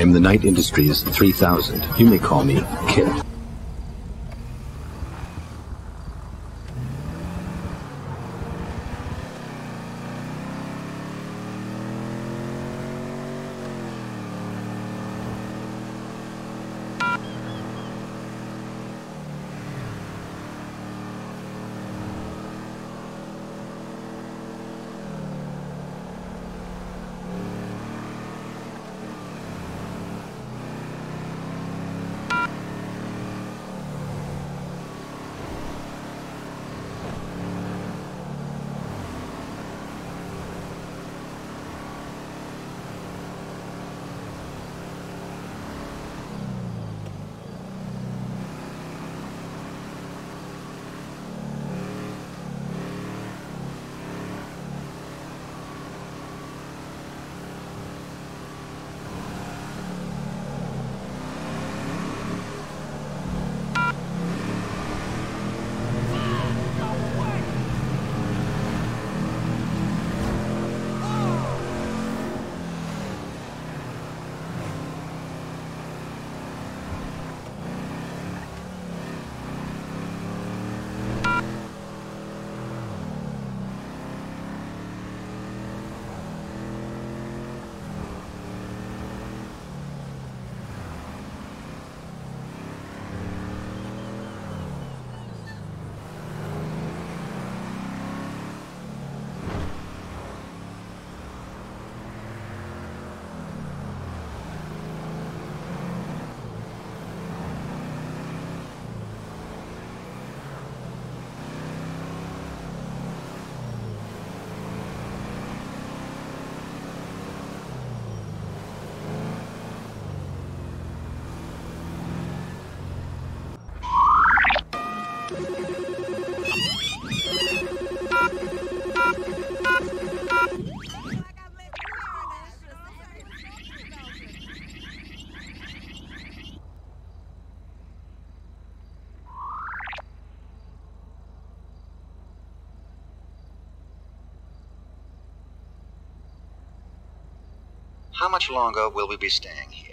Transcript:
I am the Knight Industries 3000. You may call me Kit. How much longer will we be staying here?